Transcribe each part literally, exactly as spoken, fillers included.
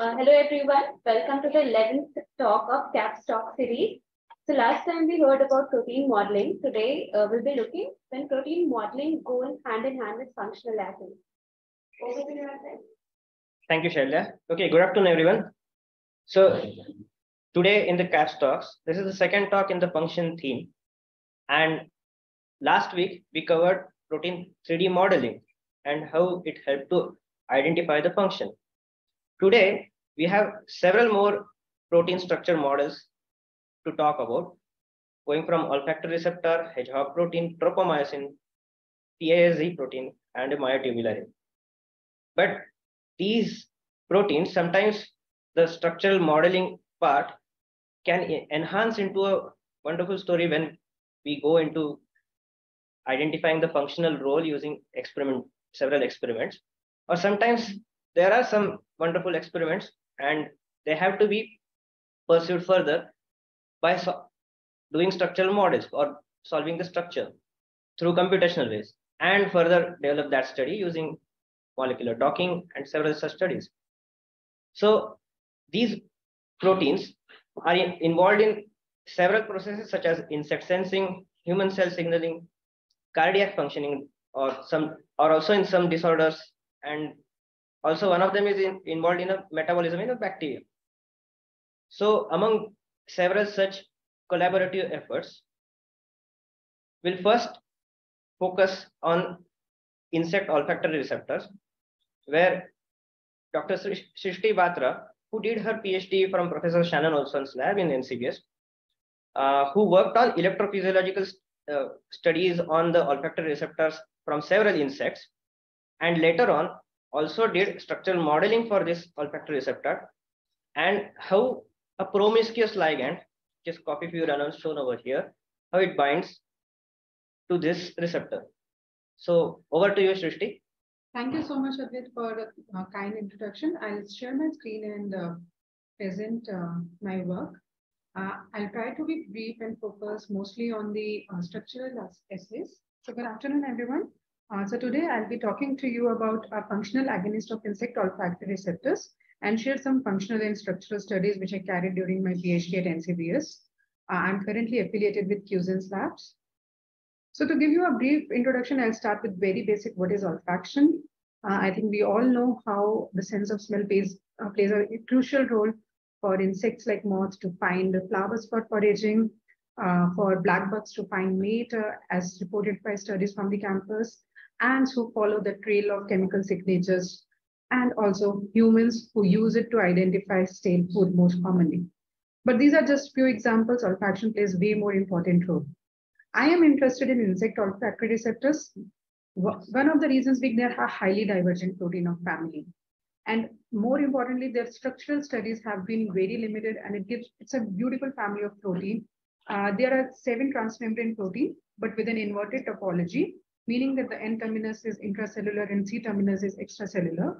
Uh, hello everyone, welcome to the eleventh talk of CAPS Talk series. So last time we heard about protein modeling. Today uh, we'll be looking when protein modeling goes hand in hand with functional labs. Over to you, Arjun. Thank you, Shaila. Okay, good afternoon everyone. So today in the CAPS Talks, this is the second talk in the function theme. And last week we covered protein three D modeling and how it helped to identify the function. Today, we have several more protein structure models to talk about, going from olfactory receptor, hedgehog protein, tropomyosin, P A A Z protein, and myotubularin. But these proteins, sometimes the structural modeling part can enhance into a wonderful story when we go into identifying the functional role using experiment, several experiments, or sometimes there are some wonderful experiments and they have to be pursued further by so doing structural models or solving the structure through computational ways and further develop that study using molecular docking and several such studies. So these proteins are in, involved in several processes such as insect sensing, human cell signaling, cardiac functioning, or some or also in some disorders, and also one of them is in, involved in a metabolism in a bacteria. So among several such collaborative efforts, we'll first focus on insect olfactory receptors, where Doctor Srishti Batra, who did her PhD from Professor Shannon Olson's lab in N C B S, uh, who worked on electrophysiological st uh, studies on the olfactory receptors from several insects, and later on also did structural modeling for this olfactory receptor and how a promiscuous ligand, which is C O three furanone shown over here, how it binds to this receptor. So over to you, Srishti. Thank you so much, Advait, for a kind introduction. I'll share my screen and uh, present uh, my work. Uh, I'll try to be brief and focus mostly on the uh, structural assays. So good afternoon, everyone. Uh, so today I'll be talking to you about a functional agonist of insect olfactory receptors and share some functional and structural studies which I carried during my PhD at N C B S. Uh, I'm currently affiliated with Q Z N Labs. So to give you a brief introduction, I'll start with very basic what is olfaction. Uh, I think we all know how the sense of smell plays, uh, plays a crucial role for insects like moths to find flowers for foraging, uh, for blackbugs to find mate, uh, as reported by studies from the campus, ants who follow the trail of chemical signatures, and also humans who use it to identify stale food most commonly. But these are just few examples. Olfaction plays way more important role. I am interested in insect olfactory receptors. One of the reasons being they are highly divergent protein of family. And more importantly, their structural studies have been very limited, and it gives, it's a beautiful family of protein. Uh, there are seven transmembrane protein, but with an inverted topology, meaning that the N-terminus is intracellular and C-terminus is extracellular.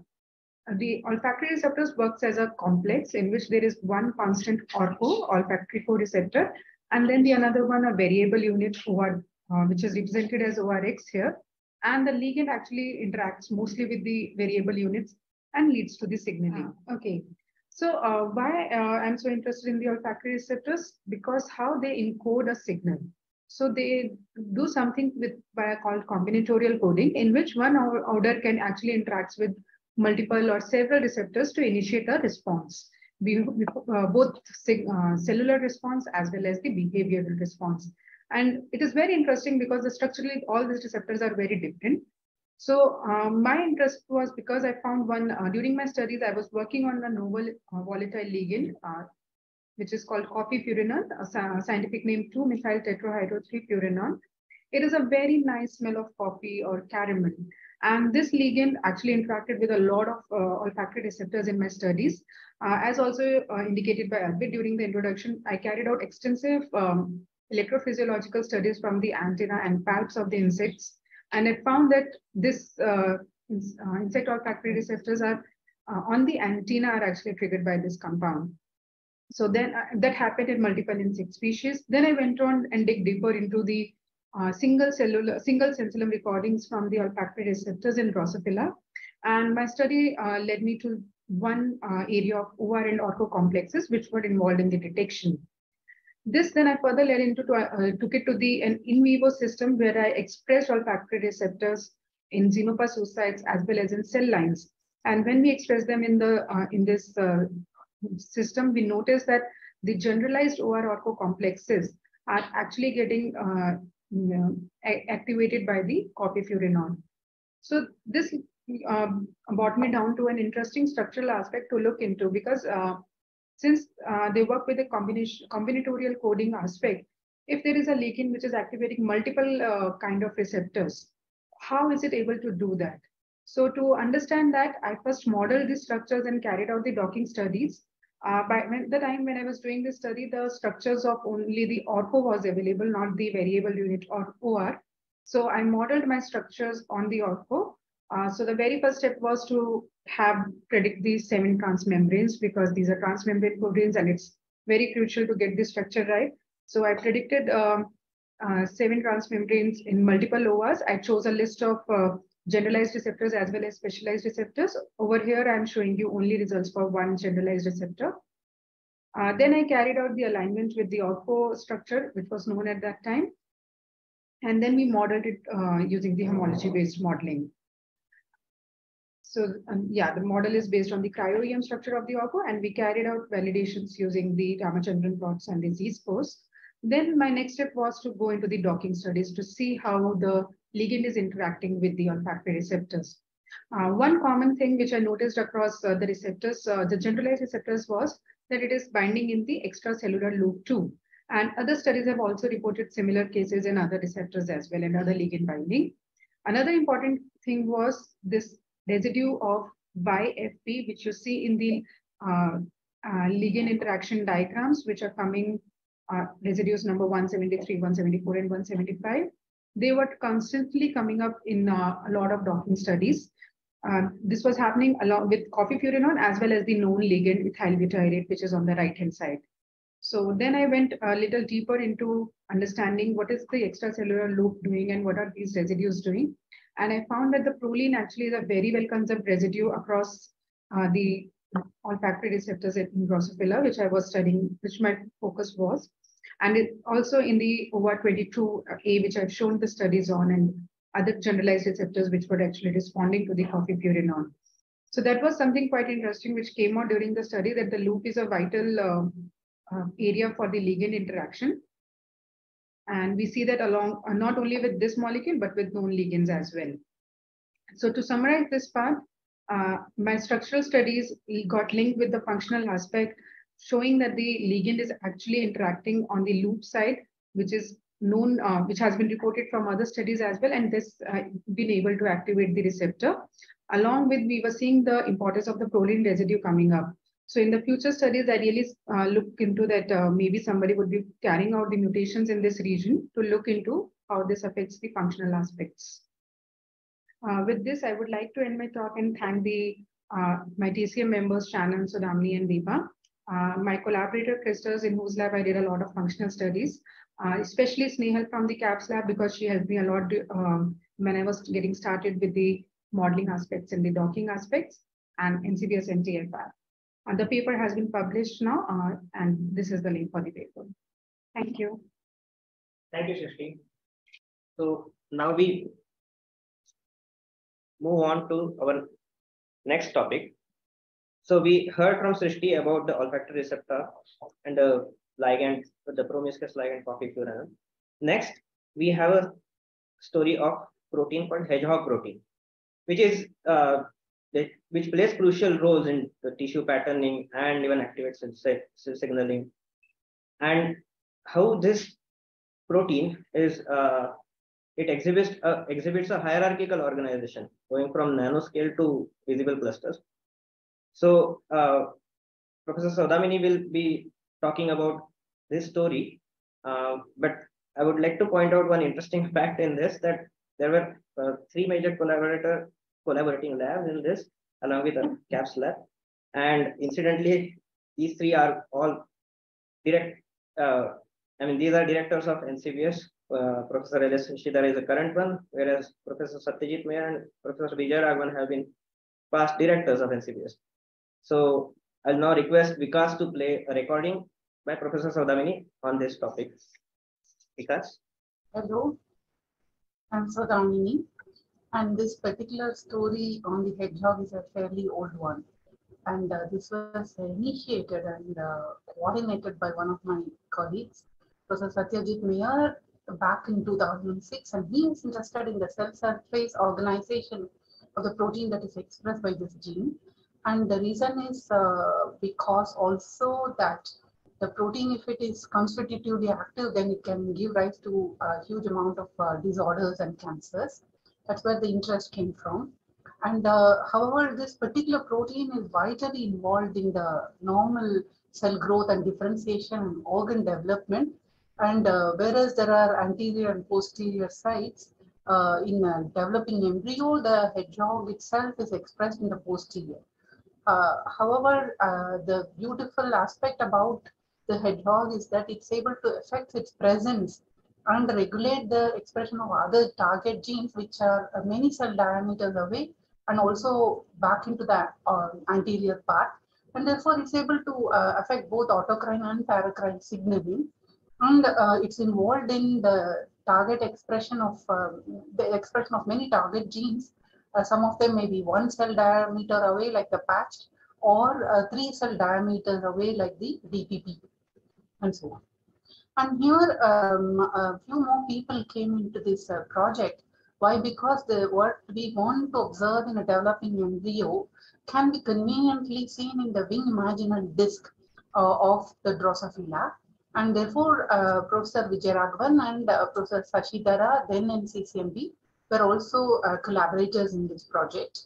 The olfactory receptors works as a complex in which there is one constant ORCO, olfactory co-receptor, and then the another one, a variable unit, O R, uh, which is represented as O R X here. And the ligand actually interacts mostly with the variable units and leads to the signaling. Ah, okay. So uh, why uh, I'm so interested in the olfactory receptors? Because how they encode a signal. So they do something with what I call combinatorial coding, in which one odor can actually interact with multiple or several receptors to initiate a response, we, we, uh, both uh, cellular response as well as the behavioral response. And it is very interesting because the structurally all these receptors are very different. So uh, my interest was because I found one uh, during my studies. I was working on a novel uh, volatile ligand, Uh, which is called C O three furanone, a scientific name two methyl tetrahydro three furanone. It is a very nice smell of coffee or caramel. And this ligand actually interacted with a lot of uh, olfactory receptors in my studies. Uh, as also uh, indicated by Advait during the introduction, I carried out extensive um, electrophysiological studies from the antenna and palps of the insects. And I found that this uh, uh, insect olfactory receptors are uh, on the antenna are actually triggered by this compound. So then uh, that happened in multiple insect species. Then I went on and dig deeper into the uh, single cellular, single censillum recordings from the olfactory receptors in Drosophila. And my study uh, led me to one uh, area of O R and ORCO complexes which were involved in the detection. This then I further led into, to, uh, took it to the an in vivo system where I expressed olfactory receptors in Xenopus oocytes as well as in cell lines. And when we express them in, the, uh, in this uh, system, we notice that the generalized O R-ORCO complexes are actually getting uh, you know, activated by the copyfuranone. So this um, brought me down to an interesting structural aspect to look into, because uh, since uh, they work with a combination, combinatorial coding aspect, if there is a leak-in which is activating multiple uh, kind of receptors, how is it able to do that? So to understand that, I first modeled these structures and carried out the docking studies. Uh, by when, the time when I was doing this study, the structures of only the ORCO was available, not the variable unit or O R. So I modeled my structures on the ORCO. Uh, so the very first step was to have predict these seven transmembranes, because these are transmembrane proteins and it's very crucial to get this structure right. So I predicted um, uh, seven transmembranes in multiple O Rs. I chose a list of uh, generalized receptors as well as specialized receptors. Over here, I'm showing you only results for one generalized receptor. Uh, then I carried out the alignment with the ORCO structure, which was known at that time. And then we modeled it uh, using the homology-based modeling. So um, yeah, the model is based on the cryo-E M structure of the ORCO, and we carried out validations using the Ramachandran plots and the Z-scores. Then my next step was to go into the docking studies to see how the ligand is interacting with the olfactory receptors. Uh, one common thing which I noticed across uh, the receptors, uh, the generalized receptors, was that it is binding in the extracellular loop too. And other studies have also reported similar cases in other receptors as well, and other ligand binding. Another important thing was this residue of Y F P, which you see in the uh, uh, ligand interaction diagrams, which are coming uh, residues number one seventy-three, one seventy-four, and one seventy-five. They were constantly coming up in uh, a lot of docking studies. Uh, this was happening along with copyfuranone as well as the known ligand ethyl butyrate, which is on the right-hand side. So then I went a little deeper into understanding what is the extracellular loop doing and what are these residues doing. And I found that the proline actually is a very well-conserved residue across uh, the olfactory receptors in Drosophila, which I was studying, which my focus was. And it also in the O R twenty-two A, which I've shown the studies on, and other generalized receptors which were actually responding to the copyfuranone. So that was something quite interesting which came out during the study, that the loop is a vital uh, uh, area for the ligand interaction. And we see that along uh, not only with this molecule, but with known ligands as well. So to summarize this part, uh, my structural studies got linked with the functional aspect, showing that the ligand is actually interacting on the loop side, which is known, uh, which has been reported from other studies as well, and this uh, been able to activate the receptor. Along with, we were seeing the importance of the proline residue coming up. So in the future studies, I really uh, look into that uh, maybe somebody would be carrying out the mutations in this region to look into how this affects the functional aspects. Uh, with this, I would like to end my talk and thank the uh, my T C M members, Shannon, Sowdhamini, and Deepa. Uh, my collaborator, Christos, in whose lab I did a lot of functional studies, uh, especially Snehal from the CAPS lab, because she helped me a lot to, um, when I was getting started with the modeling aspects and the docking aspects, and N C B S N T F R. And the paper has been published now, uh, and this is the link for the paper. Thank you. Thank you, Srishti. So now we move on to our next topic. So we heard from Srishti about the olfactory receptor and the ligand, the promiscuous ligand copyfuranone. Next, we have a story of protein called hedgehog protein, which is uh, which plays crucial roles in the tissue patterning and even activates cell signaling. And how this protein is uh, it exhibits a, exhibits a hierarchical organization going from nanoscale to visible clusters. So uh, Professor Sowdhamini will be talking about this story, uh, but I would like to point out one interesting fact in this, that there were uh, three major collaborator collaborating labs in this, along with a CAPS lab, and incidentally, these three are all direct. Uh, I mean, these are directors of N C B S. Uh, Professor L Shashidhara is the current one, whereas Professor Satyajit Mayor and Professor K VijayRaghavan have been past directors of N C B S. So I'll now request Vikas to play a recording by Professor Sowdhamini on this topic. Vikas. Hello, I'm Sowdhamini, and this particular story on the hedgehog is a fairly old one. And uh, this was initiated and uh, coordinated by one of my colleagues, Professor Satyajit Mayor, back in two thousand six, and he is interested in the cell surface organization of the protein that is expressed by this gene. And the reason is uh, because also that the protein, if it is constitutively active, then it can give rise to a huge amount of uh, disorders and cancers. That's where the interest came from. And uh, however, this particular protein is vitally involved in the normal cell growth and differentiation and organ development. And uh, whereas there are anterior and posterior sites uh, in a developing embryo, the hedgehog itself is expressed in the posterior. Uh, however, uh, the beautiful aspect about the hedgehog is that it's able to affect its presence and regulate the expression of other target genes, which are many cell diameters away and also back into the uh, anterior part. And therefore, it's able to uh, affect both autocrine and paracrine signaling. And uh, it's involved in the target expression of um, the expression of many target genes. Uh, some of them may be one cell diameter away, like the patched, or uh, three cell diameters away, like the D P P, and so on. And here, um, a few more people came into this uh, project. Why? Because the what we want to observe in a developing embryo can be conveniently seen in the wing marginal disc uh, of the Drosophila. And therefore, uh, Professor VijayRaghavan and uh, Professor Shashidhara, then N C C M B, were also uh, collaborators in this project.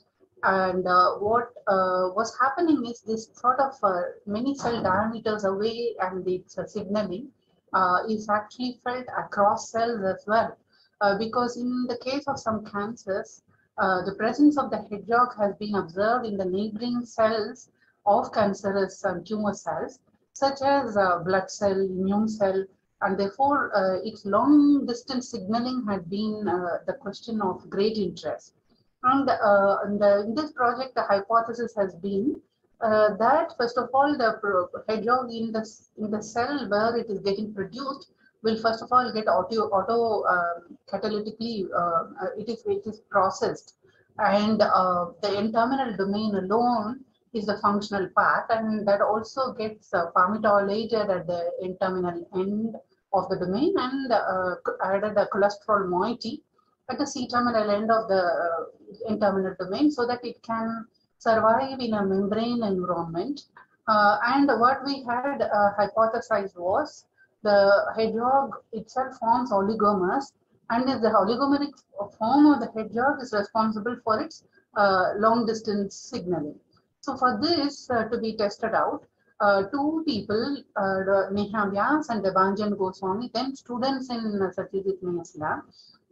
And uh, what uh, was happening is this sort of uh, many cell diameters away and its uh, signaling uh, is actually felt across cells as well. Uh, because in the case of some cancers, uh, the presence of the hedgehog has been observed in the neighboring cells of cancerous and tumor cells, such as uh, blood cell, immune cell, and therefore uh, its long distance signaling had been uh, the question of great interest. And uh, in, the, in this project, the hypothesis has been uh, that, first of all, the hedgehog in the, in the cell where it is getting produced will first of all get auto, auto um, catalytically, uh, it, is, it is processed. And uh, the N-terminal domain alone is the functional part, and that also gets uh, palmitoylated at the N-terminal end of the domain and uh, added a cholesterol moiety at the C-terminal end of the uh, N-terminal domain so that it can survive in a membrane environment. Uh, and what we had uh, hypothesized was the hedgehog itself forms oligomers, and the oligomeric form of the hedgehog is responsible for its uh, long distance signaling. So for this uh, to be tested out, uh, two people, uh, Neha Vyas and Devanjan Goswami, then students in uh, Satyajit Mayor's lab,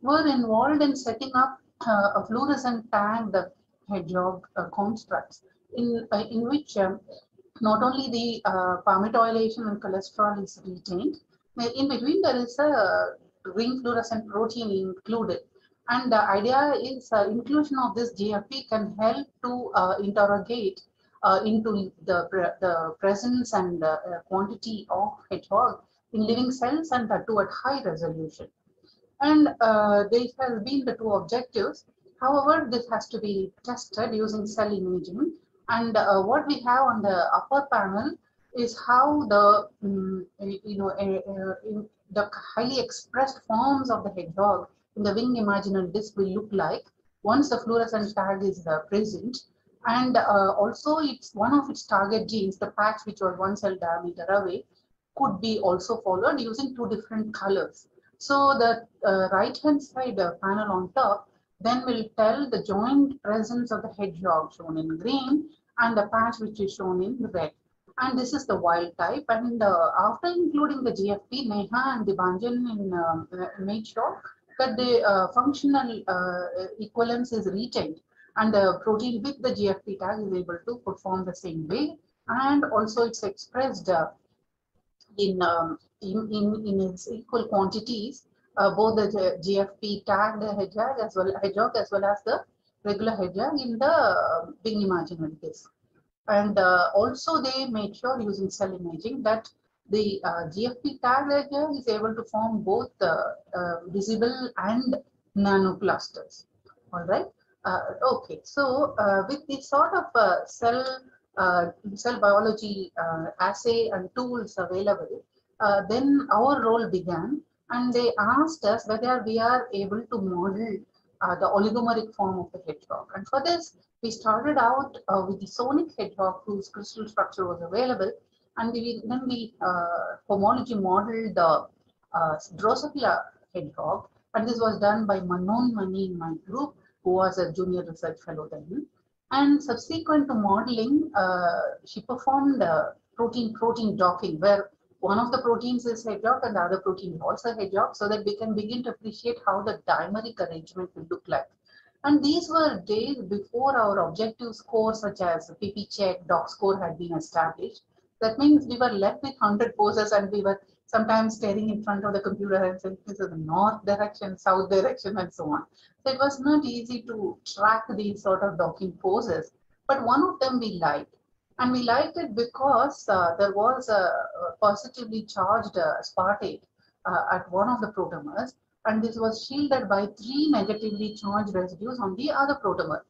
were involved in setting up uh, a fluorescent tagged hedgehog uh, constructs in, uh, in which um, not only the uh, palmitoylation and cholesterol is retained, in between there is a ring fluorescent protein included. And the idea is uh, inclusion of this G F P can help to uh, interrogate uh, into the, pre the presence and uh, quantity of hedgehog in living cells, and that too at high resolution. And uh, these have been the two objectives. However, this has to be tested using cell imaging. And uh, what we have on the upper panel is how the, um, you know, uh, uh, the highly expressed forms of the hedgehog in the wing marginal disc will look like once the fluorescent tag is uh, present, and uh, also it's one of its target genes, the patch which was one cell diameter away, could be also followed using two different colors. So the uh, right hand side uh, panel on top then will tell the joint presence of the hedgehog shown in green and the patch which is shown in red. And this is the wild type, and uh, after including the G F P, Neha and Devanjan in, um, made sure that the uh, functional uh, equivalence is retained, and the protein with the G F P tag is able to perform the same way, and also it's expressed uh, in, um, in, in, in its equal quantities, uh, both the G F P tag, the hedgehog as well, hedgehog as well as the regular hedgehog in the wing marginal disc. And uh, also they made sure using cell imaging that the uh, G F P tag right here is able to form both uh, uh, visible and nanoclusters. All right. Uh, okay. So uh, with this sort of uh, cell uh, cell biology uh, assay and tools available, uh, then our role began, and they asked us whether we are able to model uh, the oligomeric form of the hedgehog. And for this, we started out uh, with the sonic hedgehog, whose crystal structure was available. And we, then we uh, homology modeled the uh, Drosophila hedgehog, and this was done by Manonmani in my group, who was a junior research fellow then. And subsequent to modeling, uh, she performed protein-protein docking, where one of the proteins is hedgehog and the other protein is also hedgehog, so that we can begin to appreciate how the dimeric arrangement will look like. And these were days before our objective scores, such as P P check, doc score, had been established. That means we were left with one hundred poses, and we were sometimes staring in front of the computer and saying, this is the north direction, south direction, and so on. So it was not easy to track these sort of docking poses. But one of them we liked. And we liked it because uh, there was a positively charged uh, aspartate uh, at one of the protomers. And this was shielded by three negatively charged residues on the other protomer.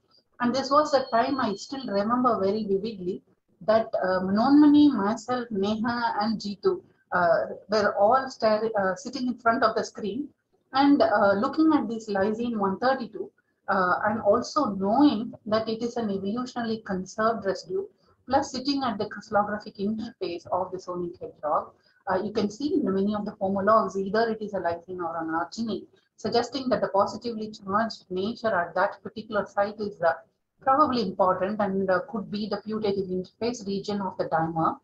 And this was the time I still remember very vividly that uh, Manonmani, myself, Neha, and Jitu uh, were all staring, uh, sitting in front of the screen and uh, looking at this lysine one thirty-two uh, and also knowing that it is an evolutionally conserved residue, plus sitting at the crystallographic interface of the sonic hedgehog. Uh, you can see in many of the homologs, either it is a lysine or an arginine, suggesting that the positively charged nature at that particular site is uh, probably important and uh, could be the putative interface region of the dimer.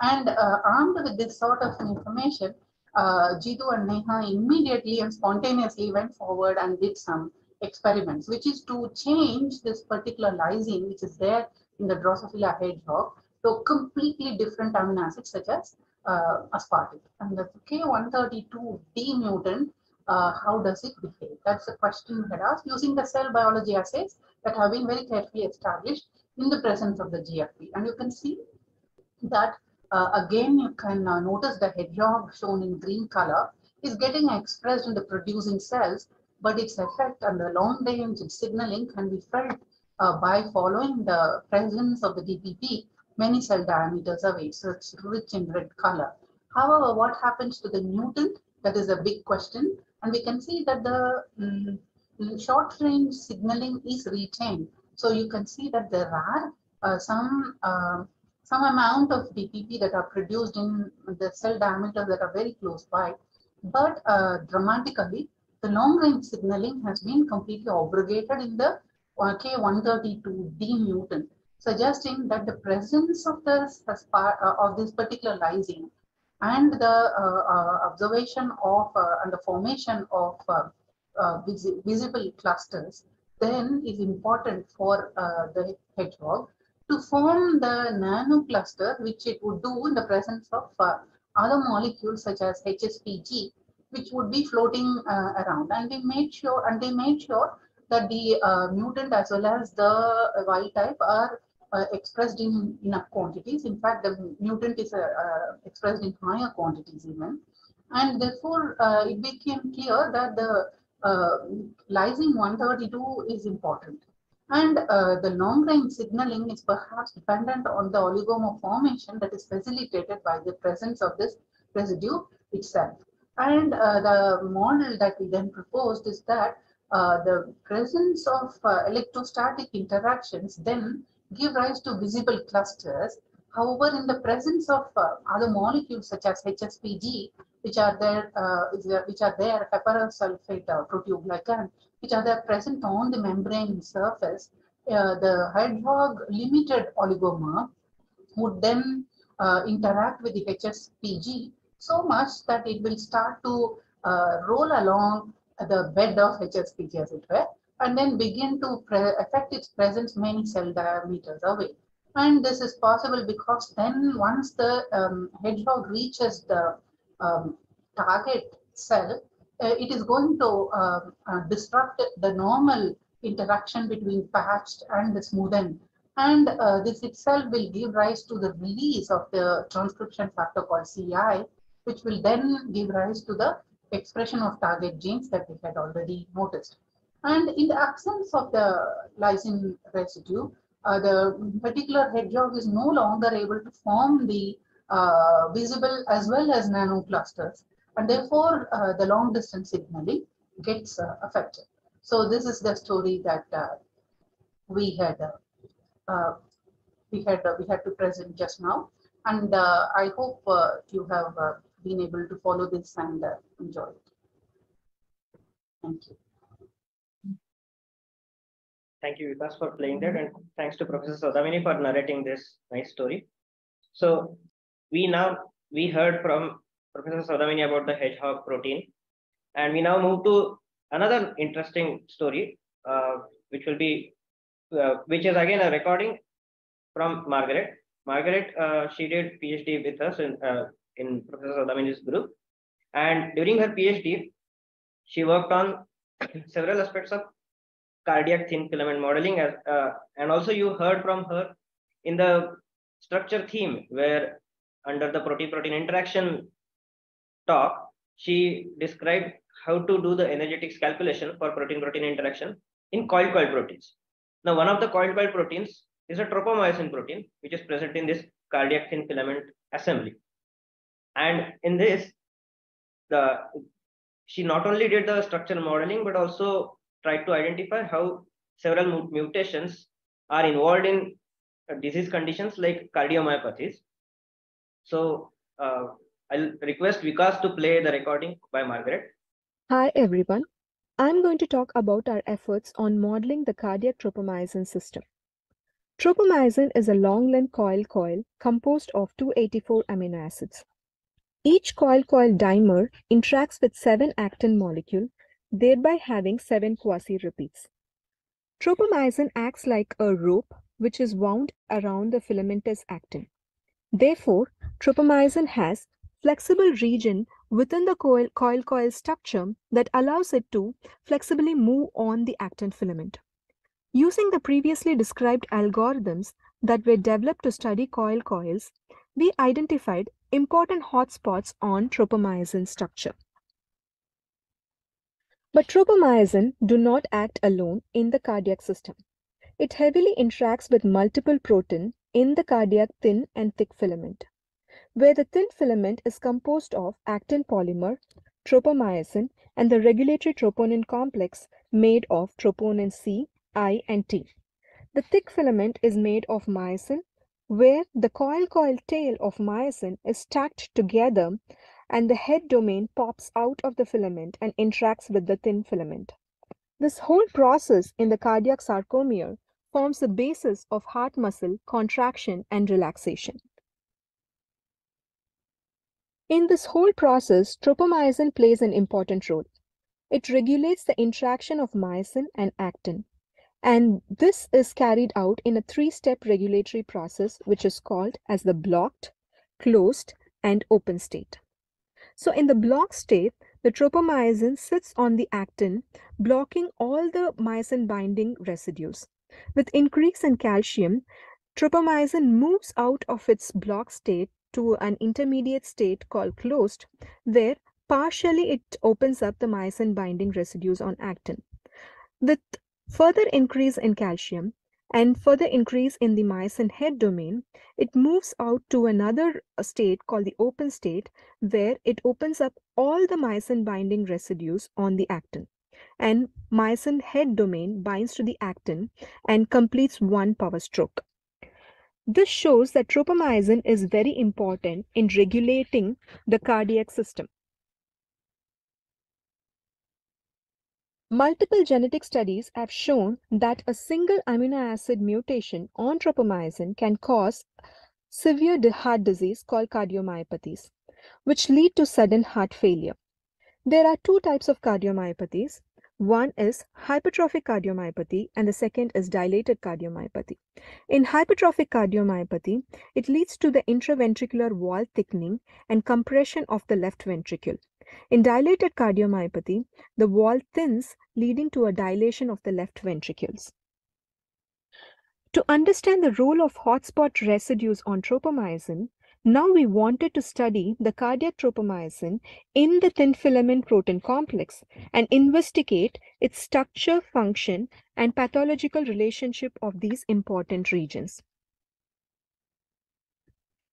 And uh, armed with this sort of information, uh, Jitu and Neha immediately and spontaneously went forward and did some experiments, which is to change this particular lysine, which is there in the Drosophila hedgehog, to completely different amino acids, such as Uh, aspartic. And the K one thirty-two D mutant, uh, how does it behave? That's the question we had asked using the cell biology assays that have been very carefully established in the presence of the G F P. And you can see that uh, again, you can uh, notice the hedgehog shown in green color is getting expressed in the producing cells, but its effect and the long range signaling can be felt uh, by following the presence of the D P P many cell diameters away, so it's rich in red color. However, what happens to the mutant? That is a big question. And we can see that the um, short-range signaling is retained. So you can see that there are uh, some, uh, some amount of D P P that are produced in the cell diameters that are very close by. But uh, dramatically, the long-range signaling has been completely abrogated in the K one thirty-two D mutant, suggesting that the presence of this, of this particular lysine and the uh, uh, observation of uh, and the formation of uh, uh, visi visible clusters then is important for uh, the hedgehog to form the nanocluster, which it would do in the presence of uh, other molecules such as H S P G, which would be floating uh, around. And we made sure, and they made sure that the uh, mutant as well as the wild type are uh, expressed in enough quantities. In fact, the mutant is uh, uh, expressed in higher quantities even. And therefore, uh, it became clear that the uh, lysine one thirty-two is important. And uh, the long-range signaling is perhaps dependent on the oligomer formation that is facilitated by the presence of this residue itself. And uh, the model that we then proposed is that Uh, the presence of uh, electrostatic interactions then give rise to visible clusters. However, in the presence of uh, other molecules such as H S P G, which are there, uh, which are there, heparyl sulfate uh, proteoglycan, which are there present on the membrane surface, uh, the hedgehog limited oligomer would then uh, interact with the H S P G so much that it will start to uh, roll along the bed of H S P G, as it were, and then begin to affect its presence many cell diameters away. And this is possible because then once the um, hedgehog reaches the um, target cell, uh, it is going to uh, uh, disrupt the normal interaction between patched and the smoothened, And uh, this itself will give rise to the release of the transcription factor called C I, which will then give rise to the expression of target genes that we had already noticed. And in the absence of the lysine residue, uh, the particular hedgehog is no longer able to form the uh, visible as well as nano clusters, and therefore uh, the long distance signaling gets uh, affected. So this is the story that uh, we had uh, Uh, we had uh, we had to present just now, and uh, I hope uh, you have uh, been able to follow this and uh, enjoy it. Thank you. Thank you, Vikas, for playing that, and thanks to Professor Sowdhamini for narrating this nice story. So we now we heard from Professor Sowdhamini about the hedgehog protein, and we now move to another interesting story, uh, which will be. Uh, which is again a recording from Margaret. Margaret, uh, she did PhD with us in, uh, in Professor Sowdhamini's group. And during her PhD, she worked on several aspects of cardiac thin filament modeling. As, uh, and also you heard from her in the structure theme, where under the protein-protein interaction talk, she described how to do the energetics calculation for protein-protein interaction in coiled-coiled proteins. Now, one of the coiled-coiled proteins is a tropomyosin protein, which is present in this cardiac thin filament assembly. And in this, the she not only did the structural modeling, but also tried to identify how several mutations are involved in disease conditions like cardiomyopathies. So uh, I'll request Vikas to play the recording by Margaret. Hi, everyone. I'm going to talk about our efforts on modeling the cardiac tropomyosin system. Tropomyosin is a long-length coil coil composed of two hundred eighty-four amino acids. Each coil coil dimer interacts with seven actin molecule, thereby having seven quasi-repeats. Tropomyosin acts like a rope which is wound around the filamentous actin. Therefore, tropomyosin has flexible region within the coil coil coil structure that allows it to flexibly move on the actin filament. Using the previously described algorithms that were developed to study coil coils, we identified important hotspots on tropomyosin structure. But tropomyosin do not act alone in the cardiac system. It heavily interacts with multiple proteins in the cardiac thin and thick filament, where the thin filament is composed of actin polymer, tropomyosin, and the regulatory troponin complex made of troponin C, I, and T. The thick filament is made of myosin, where the coil-coil tail of myosin is stacked together and the head domain pops out of the filament and interacts with the thin filament. This whole process in the cardiac sarcomere forms the basis of heart muscle contraction and relaxation. In this whole process, tropomyosin plays an important role. It regulates the interaction of myosin and actin, and this is carried out in a three-step regulatory process, which is called as the blocked, closed, and open state. So in the blocked state, the tropomyosin sits on the actin, blocking all the myosin-binding residues. With increase in calcium, tropomyosin moves out of its blocked state to an intermediate state called closed, where partially it opens up the myosin binding residues on actin. With further increase in calcium and further increase in the myosin head domain, it moves out to another state called the open state, where it opens up all the myosin binding residues on the actin, and myosin head domain binds to the actin and completes one power stroke. This shows that tropomyosin is very important in regulating the cardiac system. Multiple genetic studies have shown that a single amino acid mutation on tropomyosin can cause severe heart disease called cardiomyopathies, which lead to sudden heart failure. There are two types of cardiomyopathies. One is hypertrophic cardiomyopathy and the second is dilated cardiomyopathy. In hypertrophic cardiomyopathy, it leads to the intraventricular wall thickening and compression of the left ventricle. In dilated cardiomyopathy, the wall thins, leading to a dilation of the left ventricles. To understand the role of hotspot residues on tropomyosin, now we wanted to study the cardiac tropomyosin in the thin filament protein complex and investigate its structure, function, and pathological relationship of these important regions.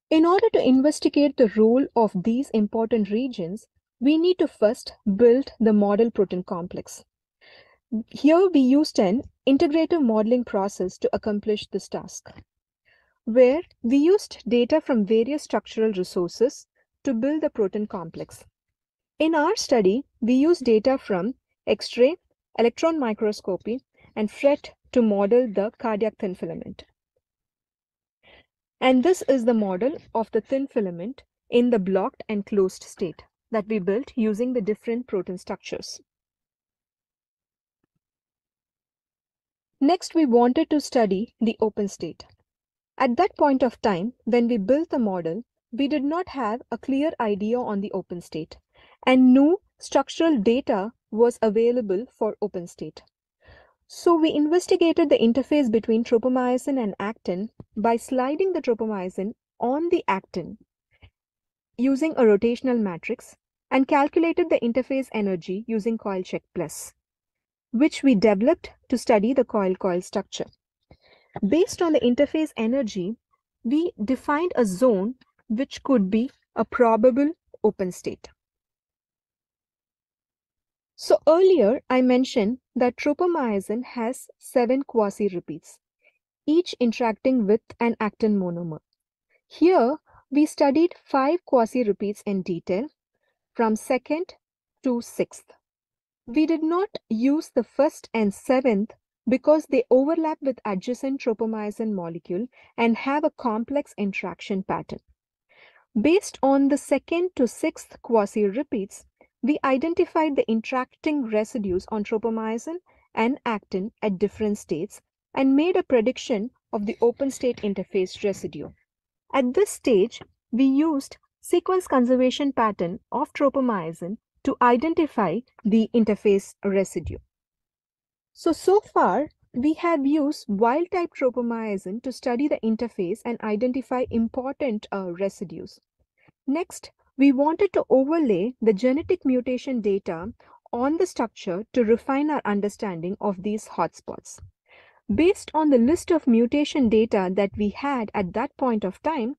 In order to investigate the role of these important regions, we need to first build the model protein complex. Here we used an integrative modeling process to accomplish this task, where we used data from various structural resources to build the protein complex. In our study, we used data from X-ray, electron microscopy, and F R E T to model the cardiac thin filament. And this is the model of the thin filament in the blocked and closed state that we built using the different protein structures. Next, we wanted to study the open state. At that point of time, when we built the model, we did not have a clear idea on the open state, and no structural data was available for open state. So we investigated the interface between tropomyosin and actin by sliding the tropomyosin on the actin using a rotational matrix and calculated the interface energy using CoilCheck Plus, which we developed to study the coil-coil structure. Based on the interface energy, we defined a zone which could be a probable open state. So earlier I mentioned that tropomyosin has seven quasi repeats, each interacting with an actin monomer. Here we studied five quasi repeats in detail from second to sixth. We did not use the first and seventh because they overlap with adjacent tropomyosin molecule and have a complex interaction pattern. Based on the second to sixth quasi-repeats, we identified the interacting residues on tropomyosin and actin at different states and made a prediction of the open state interface residue. At this stage, we used sequence conservation pattern of tropomyosin to identify the interface residue. So, so far, we have used wild-type tropomyosin to study the interface and identify important uh, residues. Next, we wanted to overlay the genetic mutation data on the structure to refine our understanding of these hotspots. Based on the list of mutation data that we had at that point of time,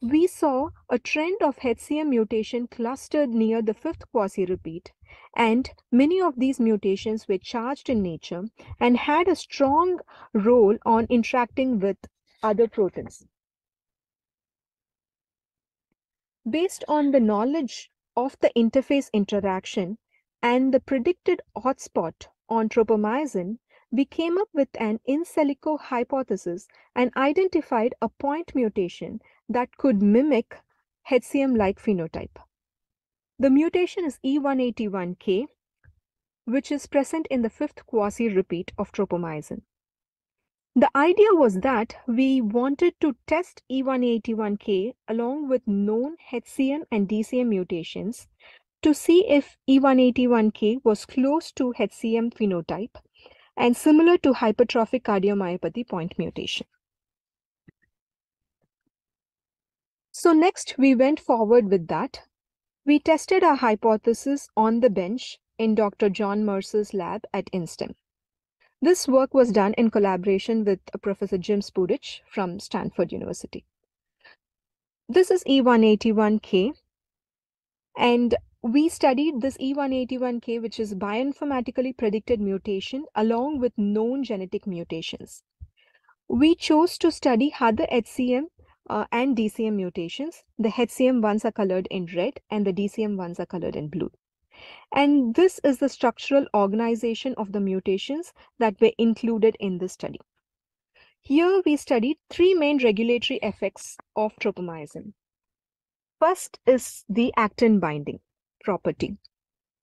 we saw a trend of H C M mutation clustered near the fifth quasi-repeat, and many of these mutations were charged in nature and had a strong role on interacting with other proteins. Based on the knowledge of the interface interaction and the predicted hotspot on tropomyosin, we came up with an in silico hypothesis and identified a point mutation that could mimic H C M-like phenotype. The mutation is E one eighty-one K, which is present in the fifth quasi-repeat of tropomyosin. The idea was that we wanted to test E one eighty-one K along with known H C M and D C M mutations to see if E one eighty-one K was close to H C M phenotype and similar to hypertrophic cardiomyopathy point mutation. So next we went forward with that. We tested our hypothesis on the bench in Doctor John Mercer's lab at INSTEM. This work was done in collaboration with Professor Jim Spudich from Stanford University. This is E one eighty-one K, and we studied this E one eighty-one K, which is bioinformatically predicted mutation along with known genetic mutations. We chose to study other H C M Uh, and D C M mutations. The H C M ones are colored in red and the D C M ones are colored in blue. And this is the structural organization of the mutations that were included in this study. Here we studied three main regulatory effects of tropomyosin. First is the actin binding property.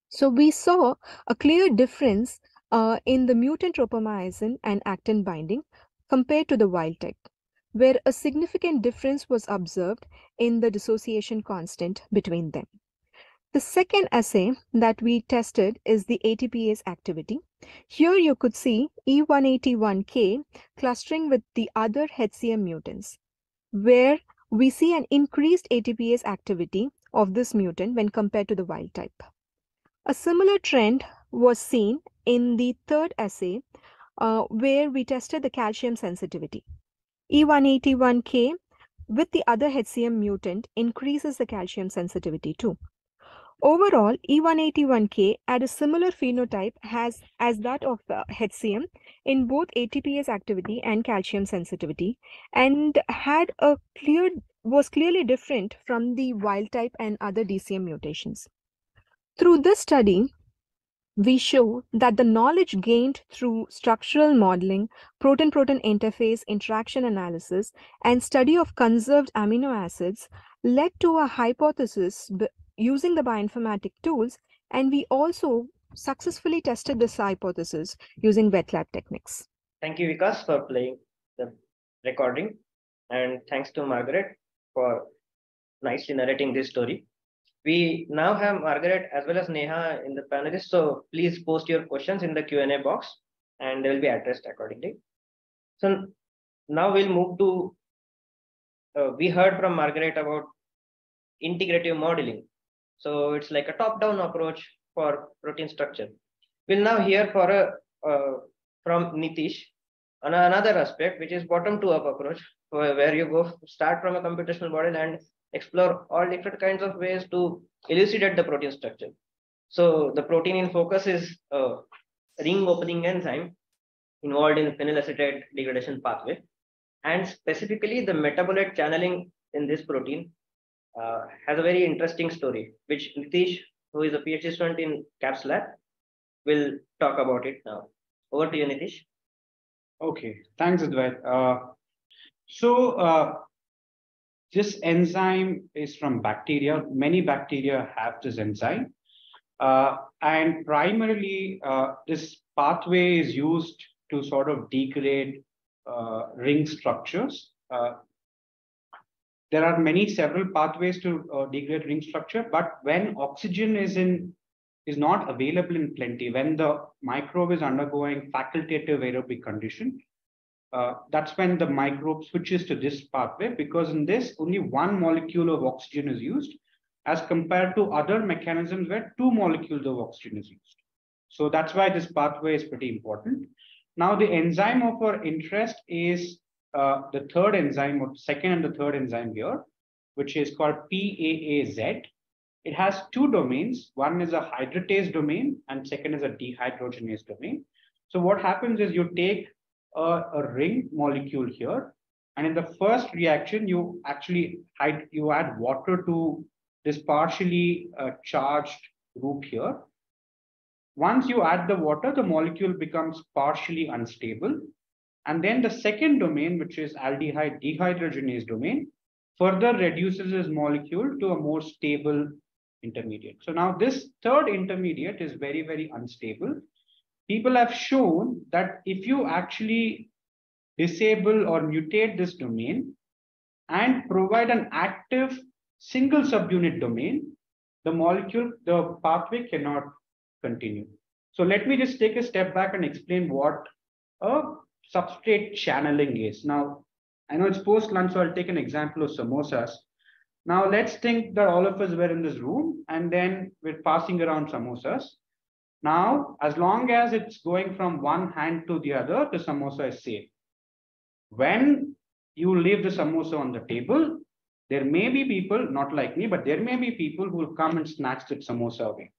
So we saw a clear difference uh, in the mutant tropomyosin and actin binding compared to the wild type, where a significant difference was observed in the dissociation constant between them. The second assay that we tested is the A T Pase activity. Here you could see E one eighty-one K clustering with the other H C M mutants, where we see an increased A T Pase activity of this mutant when compared to the wild type. A similar trend was seen in the third assay, uh, where we tested the calcium sensitivity. E one eighty-one K with the other H C M mutant increases the calcium sensitivity too. Overall, E one eighty-one K had a similar phenotype as, as that of the H C M in both A T Pase activity and calcium sensitivity, and had a clear was clearly different from the wild type and other D C M mutations. Through this study, we show that the knowledge gained through structural modeling, protein-protein interface interaction analysis, and study of conserved amino acids led to a hypothesis using the bioinformatic tools, and we also successfully tested this hypothesis using wet lab techniques. Thank you, Vikas, for playing the recording, and thanks to Margaret for nicely narrating this story. We now have Margaret as well as Neha in the panelists, so please post your questions in the Q and A box and they will be addressed accordingly. So now we'll move to, uh, we heard from Margaret about integrative modeling. So it's like a top-down approach for protein structure. We'll now hear for a, uh, from Nitish on another aspect, which is bottom-to-up approach, where you go start from a computational model and explore all different kinds of ways to elucidate the protein structure. So the protein in focus is a ring-opening enzyme involved in the phenylacetate degradation pathway, and specifically the metabolite channeling in this protein Uh, has a very interesting story, which Nitish, who is a PhD student in CAPS Lab, will talk about it now. Over to you, Nitish. Okay, thanks, Advait. Uh, so uh, this enzyme is from bacteria. Many bacteria have this enzyme. Uh, and primarily, uh, this pathway is used to sort of degrade uh, ring structures. Uh, There are many several pathways to uh, degrade ring structure, but when oxygen is in is not available in plenty, when the microbe is undergoing facultative aerobic condition, uh, that's when the microbe switches to this pathway, because in this only one molecule of oxygen is used as compared to other mechanisms where two molecules of oxygen is used. So that's why this pathway is pretty important. Now the enzyme of our interest is Uh, the third enzyme, or second and the third enzyme here, which is called P A A Z. It has two domains. One is a hydratase domain and second is a dehydrogenase domain. So what happens is you take a, a ring molecule here, and in the first reaction, you actually hyd you add water to this partially uh, charged group here. Once you add the water, the molecule becomes partially unstable. And then the second domain, which is aldehyde dehydrogenase domain, further reduces this molecule to a more stable intermediate. So now this third intermediate is very, very unstable. People have shown that if you actually disable or mutate this domain and provide an active single subunit domain, the molecule, the pathway cannot continue. So let me just take a step back and explain what a substrate channeling is. Now, I know it's post-lunch, so I'll take an example of samosas. Now, let's think that all of us were in this room, and then we're passing around samosas. Now, as long as it's going from one hand to the other, the samosa is safe. When you leave the samosa on the table, there may be people, not like me, but there may be people who will come and snatch that samosa away.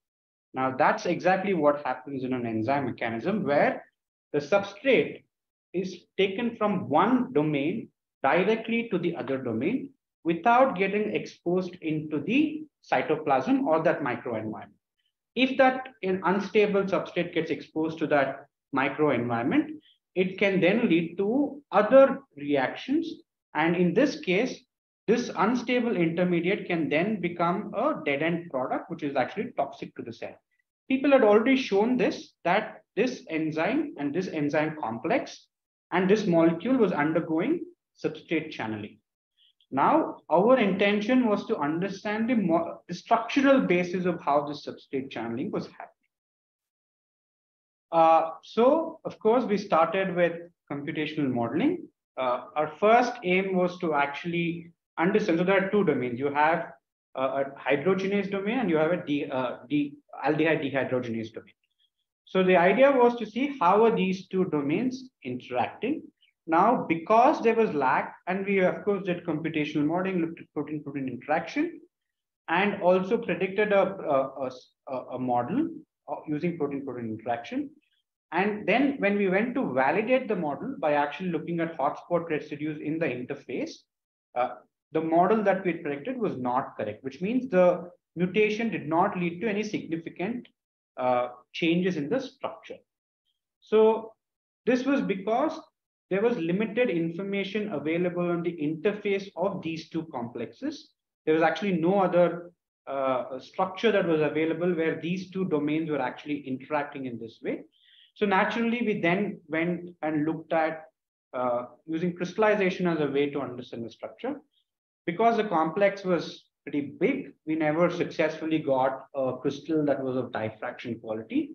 Now, that's exactly what happens in an enzyme mechanism, where the substrate is taken from one domain directly to the other domain without getting exposed into the cytoplasm or that microenvironment. If that an unstable substrate gets exposed to that microenvironment, it can then lead to other reactions. And in this case, this unstable intermediate can then become a dead-end product, which is actually toxic to the cell. People had already shown this, that this enzyme and this enzyme complex and this molecule was undergoing substrate channeling. Now, our intention was to understand the, more, the structural basis of how the substrate channeling was happening. Uh, so, of course, we started with computational modeling. Uh, our first aim was to actually understand. So there are two domains. You have a, a hydrogenase domain and you have a de, uh, de, aldehyde dehydrogenase domain. So the idea was to see how are these two domains interacting. Now, because there was lack, and we of course did computational modeling, looked at protein-protein interaction, and also predicted a, a, a, a model using protein-protein interaction. And then when we went to validate the model by actually looking at hotspot residues in the interface, uh, the model that we predicted was not correct, which means the mutation did not lead to any significant uh, changes in the structure. So this was because there was limited information available on the interface of these two complexes. There was actually no other uh, structure that was available where these two domains were actually interacting in this way. So naturally, we then went and looked at uh, using crystallization as a way to understand the structure. Because the complex was pretty big, we never successfully got a crystal that was of diffraction quality.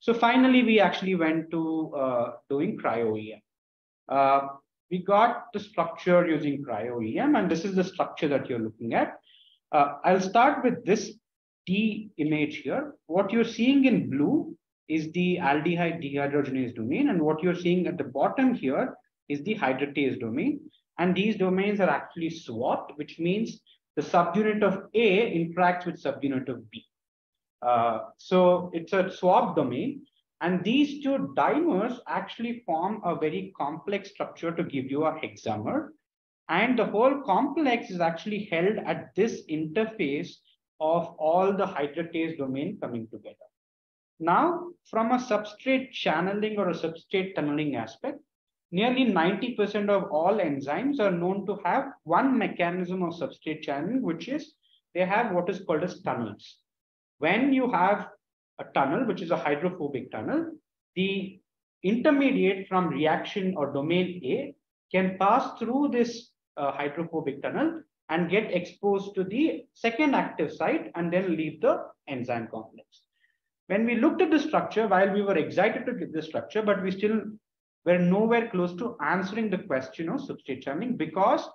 So finally, we actually went to uh, doing cryo-E M. Uh, we got the structure using cryo-E M, and this is the structure that you're looking at. Uh, I'll start with this D image here. What you're seeing in blue is the aldehyde dehydrogenase domain, and what you're seeing at the bottom here is the hydratase domain. And these domains are actually swapped, which means the subunit of A interacts with subunit of B. Uh, so it's a swap domain. And these two dimers actually form a very complex structure to give you a hexamer. And the whole complex is actually held at this interface of all the hydratase domain coming together. Now, from a substrate channeling or a substrate tunneling aspect, nearly ninety percent of all enzymes are known to have one mechanism of substrate channeling, which is they have what is called as tunnels. When you have a tunnel, which is a hydrophobic tunnel, the intermediate from reaction or domain A can pass through this uh, hydrophobic tunnel and get exposed to the second active site and then leave the enzyme complex. When we looked at the structure, while we were excited to get the structure, but we still were nowhere close to answering the question of substrate channeling because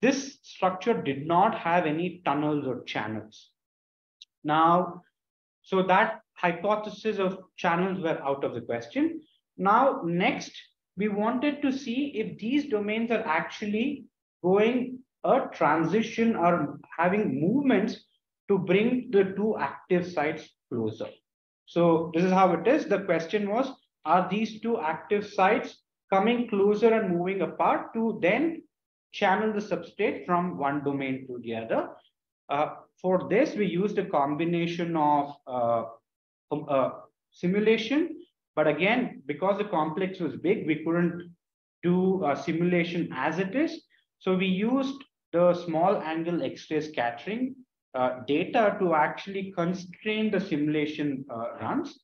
this structure did not have any tunnels or channels. Now, so that hypothesis of channels were out of the question. Now, next, we wanted to see if these domains are actually going a transition or having movements to bring the two active sites closer. So this is how it is. The question was, are these two active sites coming closer and moving apart to then channel the substrate from one domain to the other? Uh, for this, we used a combination of uh, um, uh, simulation. But again, because the complex was big, we couldn't do a simulation as it is. So we used the small angle X-ray scattering uh, data to actually constrain the simulation uh, runs.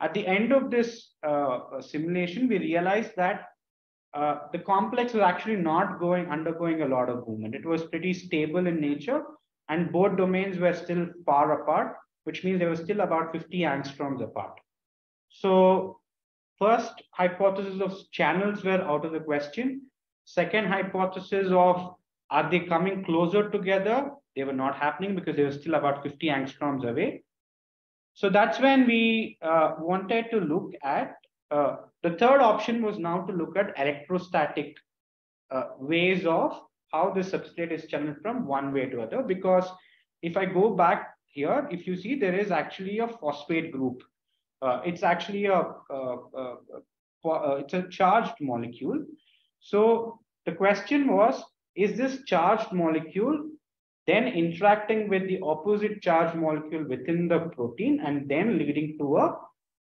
At the end of this uh, simulation, we realized that uh, the complex was actually not going undergoing a lot of movement. It was pretty stable in nature, and both domains were still far apart, which means they were still about fifty angstroms apart. So first hypothesis of channels were out of the question. Second hypothesis of are they coming closer together? They were not happening because they were still about fifty angstroms away. So that's when we uh, wanted to look at, uh, the third option was now to look at electrostatic uh, ways of how the substrate is channeled from one way to other. Because if I go back here, if you see, there is actually a phosphate group. Uh, it's actually a, a, a, a, it's a charged molecule. So the question was, is this charged molecule then interacting with the opposite charge molecule within the protein and then leading to a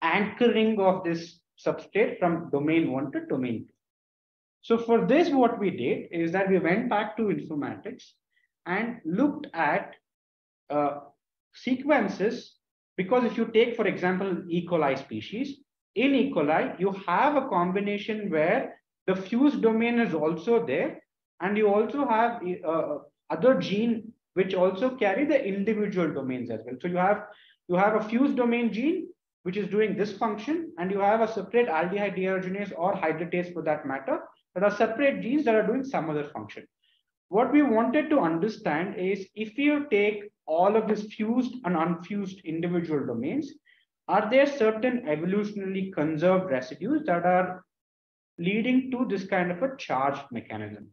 anchoring of this substrate from domain one to domain two? So for this, what we did is that we went back to informatics and looked at uh, sequences, because if you take, for example, an E. coli species, in E. coli, you have a combination where the fused domain is also there, And you also have uh, other gene which also carry the individual domains as well. So you have you have a fused domain gene which is doing this function, and you have a separate aldehyde dehydrogenase or hydratase for that matter that are separate genes that are doing some other function. What we wanted to understand is, if you take all of these fused and unfused individual domains, are there certain evolutionarily conserved residues that are leading to this kind of a charged mechanism?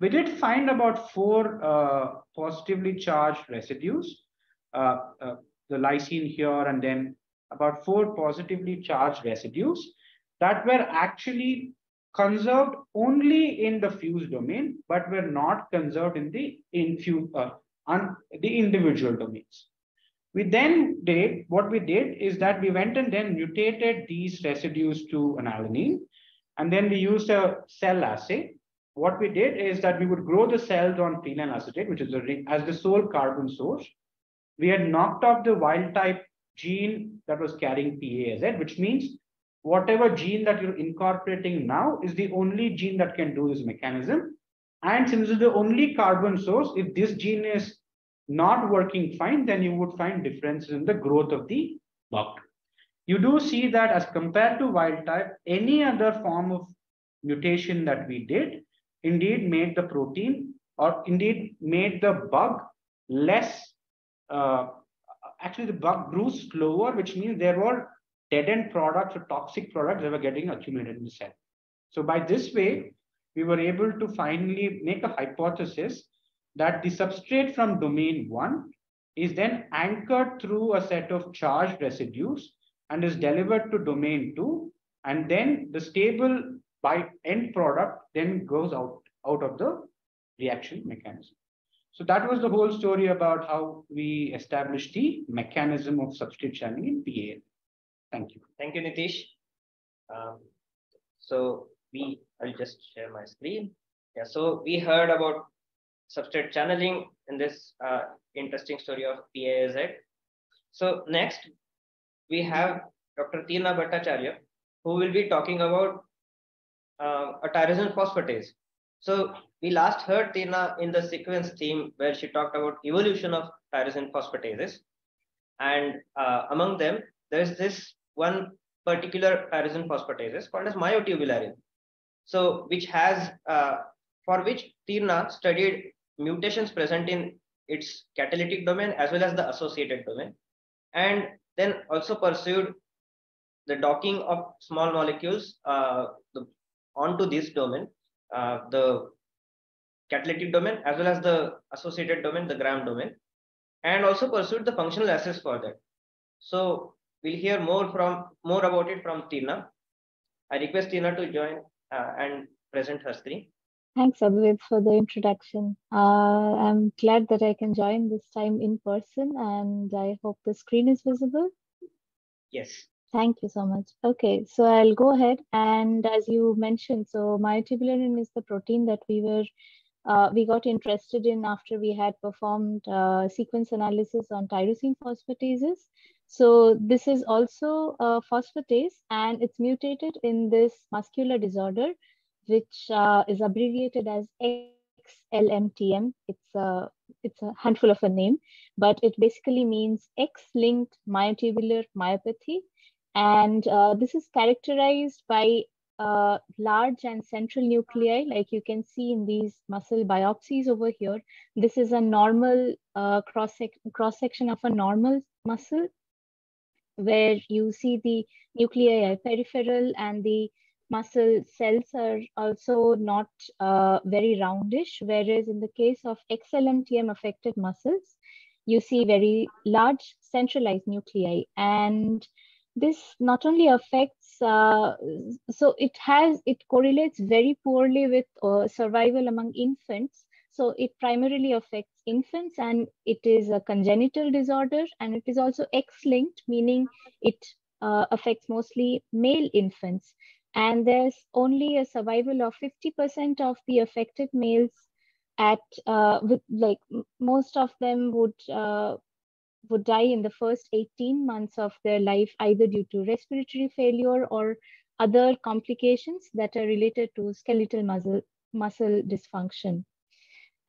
We did find about four uh, positively charged residues, uh, uh, the lysine here, and then about four positively charged residues that were actually conserved only in the fused domain, but were not conserved in the infused, uh, un, the individual domains. We then did, what we did is that we went and then mutated these residues to an alanine, and then we used a cell assay. What we did is that we would grow the cells on phenyl acetate, which is a ring, as the sole carbon source. We had knocked off the wild type gene that was carrying P A A Z, which means whatever gene that you're incorporating now is the only gene that can do this mechanism. And since it's the only carbon source, if this gene is not working fine, then you would find differences in the growth of the bug. You do see that as compared to wild type, any other form of mutation that we did indeed made the protein, or indeed made the bug less, uh, actually the bug grew slower, which means there were dead-end products or toxic products that were getting accumulated in the cell. So by this way, we were able to finally make a hypothesis that the substrate from domain one is then anchored through a set of charged residues and is delivered to domain two, and then the stable by end product then goes out, out of the reaction mechanism. So that was the whole story about how we established the mechanism of substrate channeling in P A A Z. Thank you. Thank you, Nitish. Um, so we, I'll just share my screen. Yeah, so we heard about substrate channeling in this uh, interesting story of P A A Z. So next, we have Doctor Tina Bhattacharya, who will be talking about uh, a tyrosine phosphatase. So we last heard Tina in the sequence theme, where she talked about evolution of tyrosine phosphatases. And uh, among them, there is this one particular tyrosine phosphatase called as myotubularine. So which has, uh, for which Tina studied mutations present in its catalytic domain as well as the associated domain, and then also pursued the docking of small molecules uh, the, onto this domain, uh, the catalytic domain as well as the associated domain, the gram domain, and also pursued the functional assays for that. So we'll hear more from more about it from Tina. I request Tina to join uh, and present her screen. Thanks, Abhivit, for the introduction. Uh, I'm glad that I can join this time in person, and I hope the screen is visible. Yes. Thank you so much. Okay, so I'll go ahead. And as you mentioned, so myotubularine is the protein that we were uh, we got interested in after we had performed uh, sequence analysis on tyrosine phosphatases. So this is also a phosphatase, and it's mutated in this muscular disorder, which uh, is abbreviated as X L M T M. It's a, it's a handful of a name, but it basically means X-linked myotubular myopathy. And uh, this is characterized by uh, large and central nuclei, like you can see in these muscle biopsies over here. This is a normal uh, cross-sec- cross-section of a normal muscle, where you see the nuclei are peripheral, and the muscle cells are also not uh, very roundish, whereas in the case of X L M T M affected muscles, you see very large centralized nuclei. And this not only affects, uh, so it has, it correlates very poorly with uh, survival among infants. So it primarily affects infants, and it is a congenital disorder, and it is also X-linked, meaning it uh, affects mostly male infants. And there's only a survival of fifty percent of the affected males at, uh, with, like most of them would, uh, would die in the first eighteen months of their life, either due to respiratory failure or other complications that are related to skeletal muscle muscle dysfunction.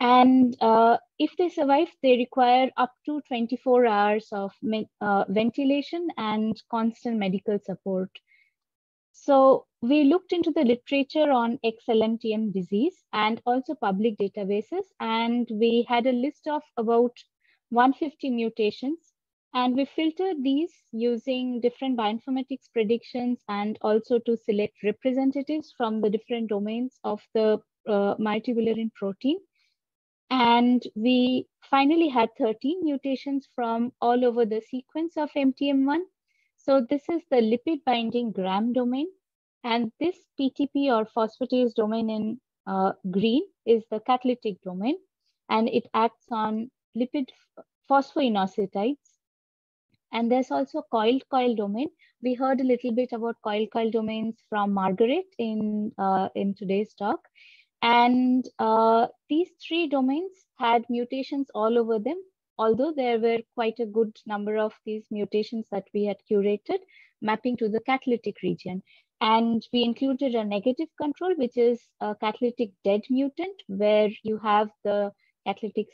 And uh, if they survive, they require up to twenty-four hours of uh, ventilation and constant medical support. So we looked into the literature on X L M T M disease and also public databases, and we had a list of about one hundred fifty mutations, and we filtered these using different bioinformatics predictions and also to select representatives from the different domains of the uh, multivalent protein. And we finally had thirteen mutations from all over the sequence of M T M one. So this is the lipid binding gram domain, and this P T P or phosphatase domain in uh, green is the catalytic domain, and it acts on lipid phosphorinositides. And there's also coiled coil domain. We heard a little bit about coiled coil domains from Margaret in, uh, in today's talk. And uh, these three domains had mutations all over them, although there were quite a good number of these mutations that we had curated mapping to the catalytic region. And we included a negative control, which is a catalytic dead mutant, where you have the catalytic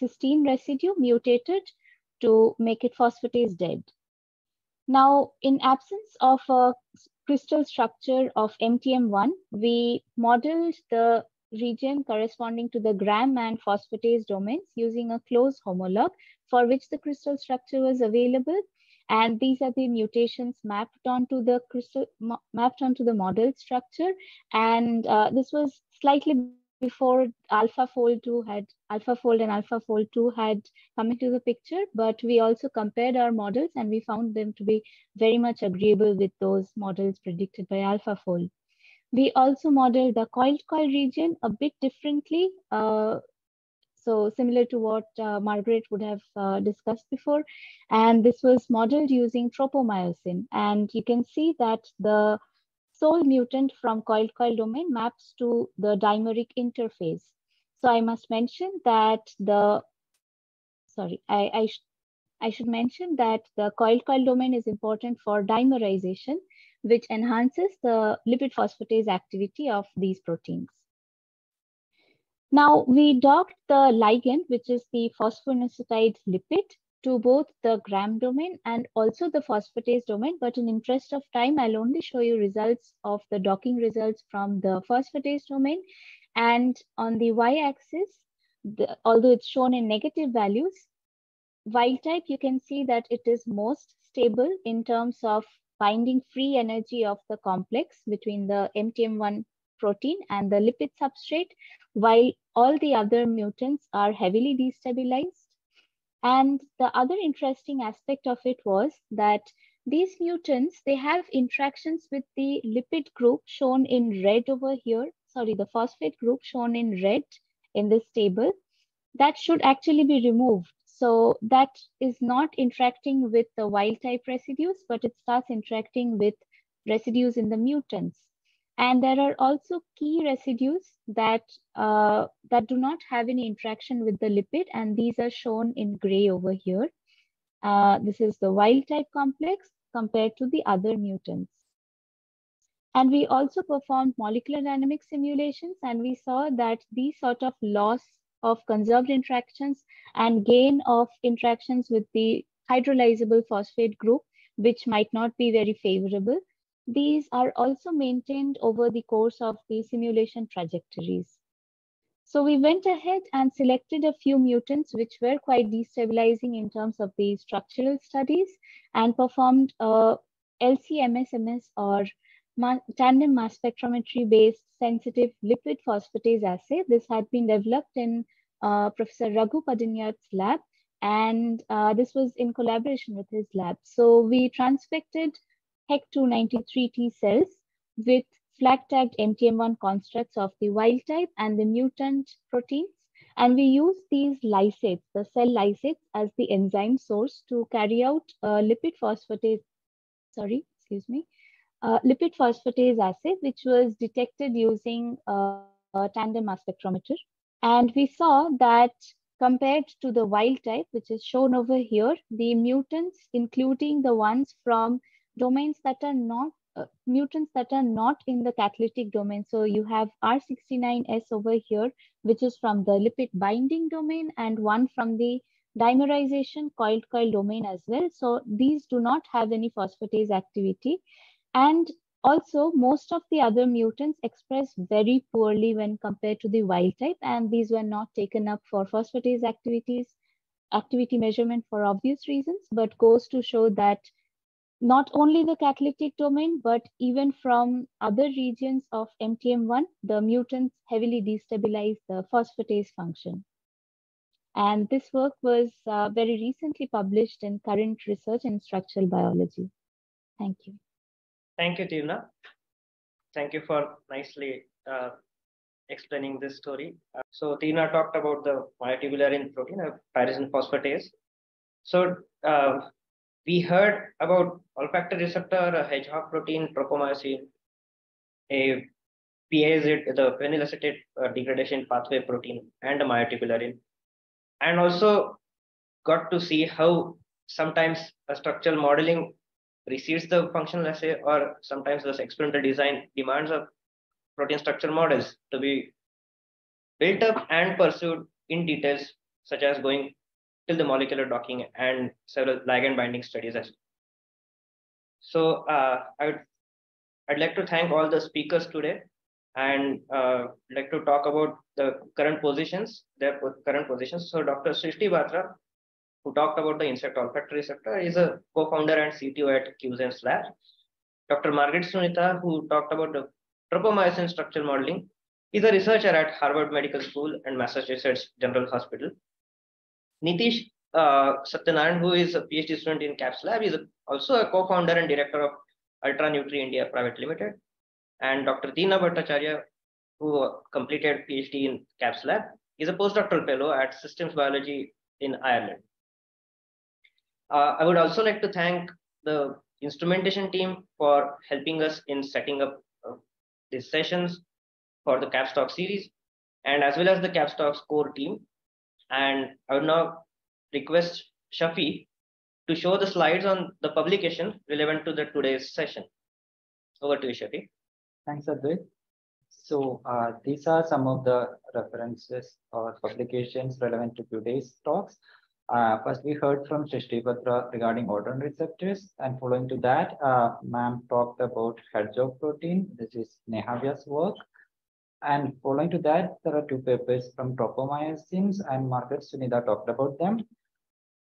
cysteine residue mutated to make it phosphatase dead. Now, in absence of a crystal structure of M T M one, we modeled the region corresponding to the gram and phosphatase domains using a close homolog for which the crystal structure was available. And these are the mutations mapped onto the crystal, mapped onto the model structure. And uh, this was slightly before AlphaFold two had, AlphaFold and AlphaFold two had come into the picture, but we also compared our models and we found them to be very much agreeable with those models predicted by AlphaFold. We also modeled the coiled coil region a bit differently. Uh, so similar to what uh, Margaret would have uh, discussed before. And this was modeled using tropomyosin. And you can see that the sole mutant from coiled coil domain maps to the dimeric interface. So I must mention that the, sorry, I, I, sh I should mention that the coiled coil domain is important for dimerization, which enhances the lipid phosphatase activity of these proteins. Now, we docked the ligand, which is the phosphoinositide lipid, to both the gram domain and also the phosphatase domain. But in interest of time, I'll only show you results of the docking results from the phosphatase domain. And on the y-axis, although it's shown in negative values, wild type, you can see that it is most stable in terms of binding free energy of the complex between the M T M one protein and the lipid substrate, while all the other mutants are heavily destabilized. And the other interesting aspect of it was that these mutants, they have interactions with the lipid group shown in red over here, sorry, the phosphate group shown in red in this table, that should actually be removed. So that is not interacting with the wild type residues, but it starts interacting with residues in the mutants. And there are also key residues that, uh, that do not have any interaction with the lipid, and these are shown in gray over here. Uh, this is the wild type complex compared to the other mutants. And we also performed molecular dynamic simulations, and we saw that these sort of loss of conserved interactions and gain of interactions with the hydrolyzable phosphate group, which might not be very favorable. These are also maintained over the course of the simulation trajectories. So we went ahead and selected a few mutants which were quite destabilizing in terms of the structural studies, and performed a L C M S M S or tandem mass spectrometry-based sensitive lipid phosphatase assay. This had been developed in uh, Professor Raghu Padinyat's lab, and uh, this was in collaboration with his lab. So we transfected H E K two ninety-three T cells with flag-tagged M T M one constructs of the wild type and the mutant proteins, and we used these lysates, the cell lysates, as the enzyme source to carry out uh, lipid phosphatase, sorry, excuse me, Uh, lipid phosphatase assay, which was detected using uh, a tandem mass spectrometer. And we saw that compared to the wild type, which is shown over here, the mutants, including the ones from domains that are not uh, mutants that are not in the catalytic domain. So you have R sixty-nine S over here, which is from the lipid binding domain, and one from the dimerization coiled coil domain as well. So these do not have any phosphatase activity. And also, most of the other mutants express very poorly when compared to the wild type, and these were not taken up for phosphatase activities, activity measurement for obvious reasons, but goes to show that not only the catalytic domain, but even from other regions of M T M one, the mutants heavily destabilize the phosphatase function. And this work was uh, very recently published in Current Research in Structural Biology. Thank you. Thank you, Tina. Thank you for nicely uh, explaining this story. Uh, so Tina talked about the monotubular protein of tyrosine phosphatase. So uh, we heard about olfactory receptor, hedgehog protein, tropomyosin, a P A A Z, the phenyl acetate uh, degradation pathway protein, and a myotubularin. And also got to see how sometimes a structural modeling receives the functional assay, or sometimes this experimental design demands of protein structure models to be built up and pursued in details, such as going till the molecular docking and several ligand binding studies as well. So uh, I would, I'd like to thank all the speakers today, and uh, like to talk about the current positions, their current positions. So Doctor Srishti Batra, who talked about the insect olfactory receptor, is a co-founder and C T O at Q Z N Labs. Doctor Margaret Sunitha, who talked about the tropomyosin structural modeling, is a researcher at Harvard Medical School and Massachusetts General Hospital. Nitish uh, Satyanarayan, who is a PhD student in CAPS Lab, is also a co-founder and director of Ultra Nutri India Private Limited. And Doctor Tina Bhattacharya, who completed PhD in CAPS Lab, is a postdoctoral fellow at Systems Biology in Ireland. Uh, I would also like to thank the instrumentation team for helping us in setting up uh, these sessions for the CAPS Talk series, and as well as the CAPS Talk's core team. And I would now request Shafi to show the slides on the publication relevant to the today's session. Over to you, Shafi. Thanks, Advait. So uh, these are some of the references or publications relevant to today's talks. Uh, first, we heard from Srishti Batra regarding odorant receptors, and following to that, uh, ma'am talked about hedgehog protein. This is Neha Vyas' work. And following to that, there are two papers from tropomyosins, and Margaret Sunitha talked about them.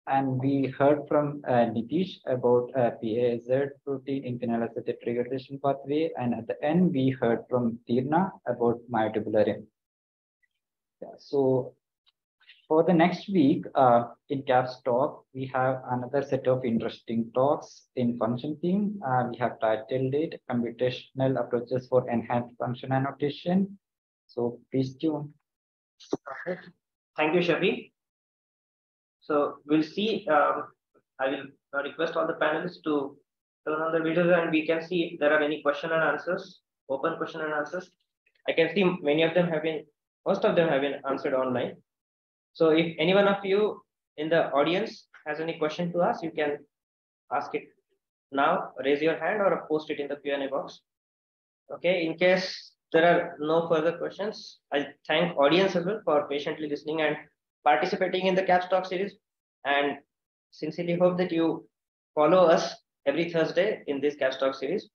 And we heard from uh, Nitish about uh, P A A Z protein in phenyl acetate degradation pathway. And at the end, we heard from Tirna about myotubularin. Yeah, so for the next week uh, in CAPS Talk, we have another set of interesting talks in function theme. Uh, we have titled it Computational Approaches for Enhanced Function Annotation. So please tune. Thank you, Shafi. So we'll see. Um, I will request all the panelists to turn on the videos, and we can see if there are any question and answers, open question and answers. I can see many of them have been, most of them have been answered online. So if any one of you in the audience has any question to ask, you can ask it now, raise your hand or post it in the Q and A box. Okay, in case there are no further questions, I thank audience as well for patiently listening and participating in the CAPS Talk series, and sincerely hope that you follow us every Thursday in this CAPS Talk series.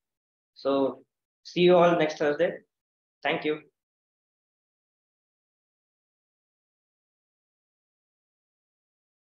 So see you all next Thursday. Thank you.